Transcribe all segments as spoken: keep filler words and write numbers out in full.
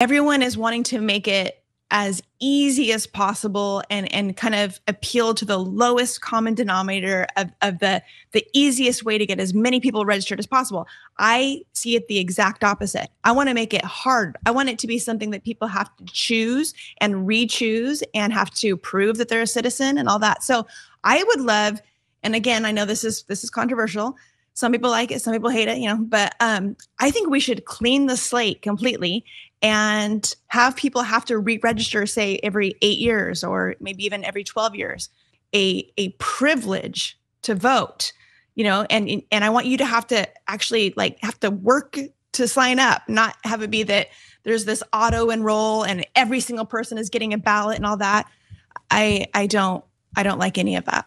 everyone is wanting to make it as easy as possible and and kind of appeal to the lowest common denominator of, of the, the easiest way to get as many people registered as possible. I see it the exact opposite. I want to make it hard. I want it to be something that people have to choose and re-choose and have to prove that they're a citizen and all that. So I would love, and again, I know this is this is controversial. Some people like it, some people hate it, you know, but um, I think we should clean the slate completely and have people have to re-register, say, every eight years or maybe even every twelve years, a a privilege to vote, you know, and and I want you to have to actually like have to work to sign up, not have it be that there's this auto enroll and every single person is getting a ballot and all that. I I don't I don't like any of that.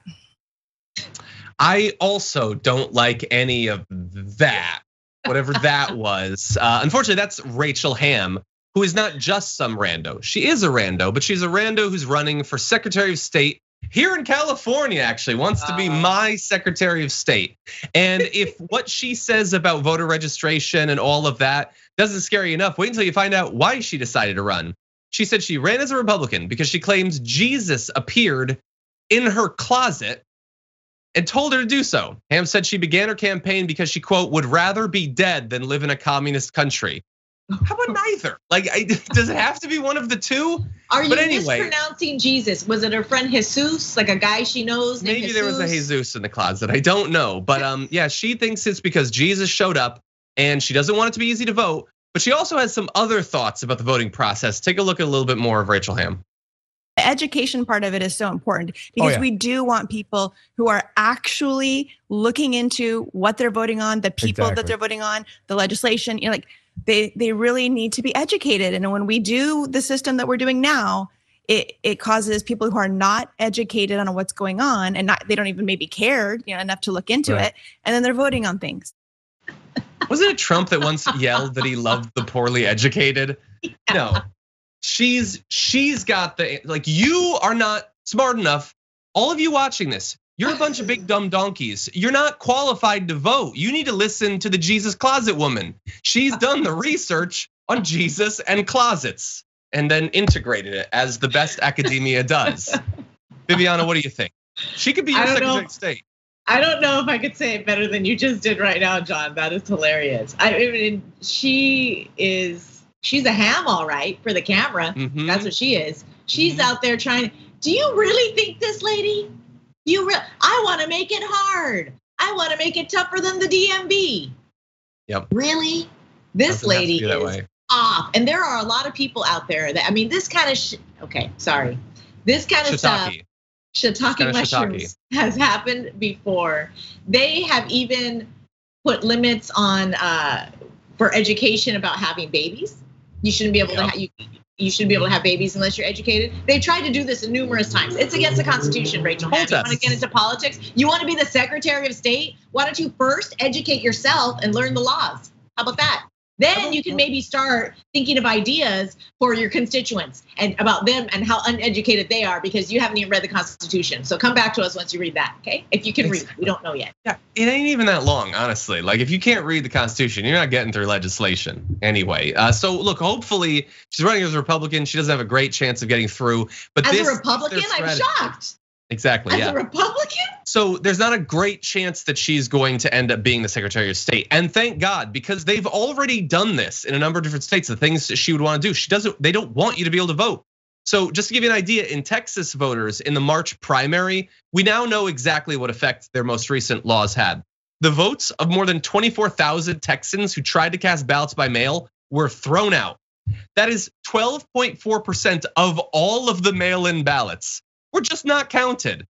I also don't like any of that. Whatever that was. Uh, unfortunately, that's Rachel Hamm, who is not just some rando. She is a rando, but she's a rando who's running for Secretary of State here in California, actually, wants to be my Secretary of State. And if what she says about voter registration and all of that doesn't scare you enough, wait until you find out why she decided to run. She said she ran as a Republican because she claims Jesus appeared in her closet and told her to do so. Hamm said she began her campaign because she, quote, would rather be dead than live in a communist country. How about neither? Like, I, does it have to be one of the two? Are but you anyway, mispronouncing Jesus? Was it her friend Jesus, like a guy she knows? Maybe Jesus? There was a Jesus in the closet. I don't know, but um, yeah, she thinks it's because Jesus showed up, and she doesn't want it to be easy to vote. But she also has some other thoughts about the voting process. Take a look at a little bit more of Rachel Hamm. The education part of it is so important because oh, yeah. we do want people who are actually looking into what they're voting on, the people exactly. that they're voting on, the legislation. You know, like they they really need to be educated. And when we do the system that we're doing now, it it causes people who are not educated on what's going on and not they don't even maybe care you know, enough to look into right. it, and then they're voting on things. Wasn't it Trump that once yelled that he loved the poorly educated? Yeah. No. She's she's got the, like, you are not smart enough. All of you watching this, you're a bunch of big dumb donkeys. You're not qualified to vote. You need to listen to the Jesus closet woman. She's done the research on Jesus and closets and then integrated it as the best academia does. Viviana, what do you think? She could be your Secretary of State. I don't know if I could say it better than you just did right now, John. That is hilarious. I mean, she is. She's a ham, all right, for the camera. Mm-hmm. That's what she is. She's mm-hmm. out there trying. Do you really think this, lady? You re- I want to make it hard. I want to make it tougher than the D M V. Yep. Really? This Doesn't lady is way. off. And there are a lot of people out there that, I mean, this kind of sh- okay, sorry. This kind of stuff, shiitake mushrooms, has happened before. They have even put limits on uh, for education about having babies. You shouldn't be able yep. to have, you, you shouldn't be able to have babies unless you're educated. They've tried to do this numerous times. It's against the Constitution, Rachel. Hamm. You want to get into politics? You want to be the Secretary of State? Why don't you first educate yourself and learn the laws? How about that? Then you can maybe start thinking of ideas for your constituents and about them and how uneducated they are because you haven't even read the Constitution. So come back to us once you read that, okay? If you can read, we don't know yet. Yeah, it ain't even that long, honestly. Like, if you can't read the Constitution, you're not getting through legislation anyway. So look, hopefully she's running as a Republican. She doesn't have a great chance of getting through. But as this, a Republican, I'm shocked. Exactly, As yeah. As a Republican? So there's not a great chance that she's going to end up being the Secretary of State. And thank God, because they've already done this in a number of different states, the things that she would want to do. She doesn't, they don't want you to be able to vote. So just to give you an idea, in Texas voters in the March primary, we now know exactly what effect their most recent laws had. The votes of more than twenty-four thousand Texans who tried to cast ballots by mail were thrown out. That is twelve point four percent of all of the mail-in ballots. We're just not counted.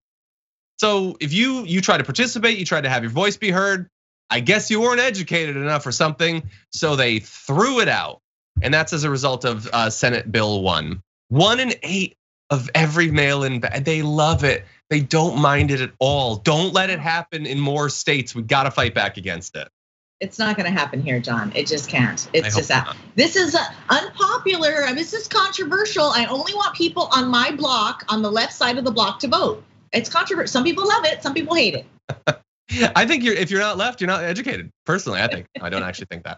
So if you you try to participate, you try to have your voice be heard, I guess you weren't educated enough or something, so they threw it out. And that's as a result of Senate Bill One. One in eight of every mail-in, they love it. They don't mind it at all. Don't let it happen in more states. We gotta fight back against it. It's not gonna happen here, John. It just can't. It's just out. This is unpopular, I mean, this is controversial. I only want people on my block, on the left side of the block to vote. It's controversial, some people love it, some people hate it. I think you're, if you're not left, you're not educated. Personally, I think, I don't actually think that.